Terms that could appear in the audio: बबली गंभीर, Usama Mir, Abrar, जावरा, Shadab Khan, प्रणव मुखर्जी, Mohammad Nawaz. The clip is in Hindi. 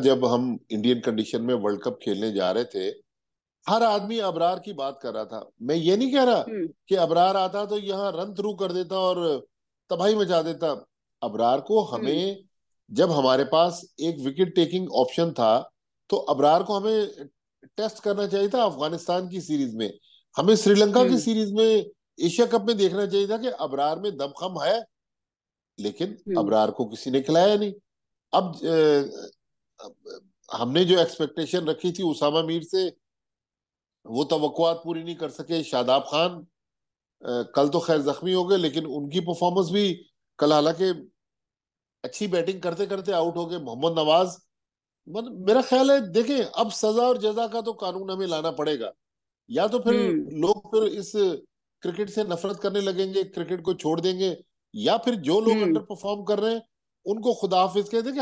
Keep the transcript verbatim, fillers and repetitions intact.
जब हम इंडियन कंडीशन में वर्ल्ड कप खेलने जा रहे थे, हर आदमी अबरार की बात कर रहा था। मैं ये नहीं कह रहा कि अबरार आता तो यहाँ रन थ्रू कर देता और तबाही मचा देता। अबरार को हमें, जब हमारे पास एक विकेट टेकिंग ऑप्शन था, तो अबरार को हमें टेस्ट करना चाहिए था। अफगानिस्तान की सीरीज में, हमें श्रीलंका की सीरीज में, एशिया कप में देखना चाहिए था कि अबरार में दमखम है, लेकिन अबरार को किसी ने खिलाया नहीं। अब हमने जो एक्सपेक्टेशन रखी थी उसामा मीर से, वो तवक्कुआत पूरी नहीं कर सके। शादाब खान कल तो खैर जख्मी हो गए, लेकिन उनकी परफॉर्मेंस भी कल, हालांकि अच्छी बैटिंग करते करते आउट हो गए। मोहम्मद नवाज, मतलब मेरा ख्याल है देखें, अब सजा और जजा का तो कानून हमें लाना पड़ेगा, या तो फिर लोग फिर इस क्रिकेट से नफरत करने लगेंगे, क्रिकेट को छोड़ देंगे, या फिर जो लोग अंडर परफॉर्म कर रहे हैं उनको खुदा हाफिज कह देंगे।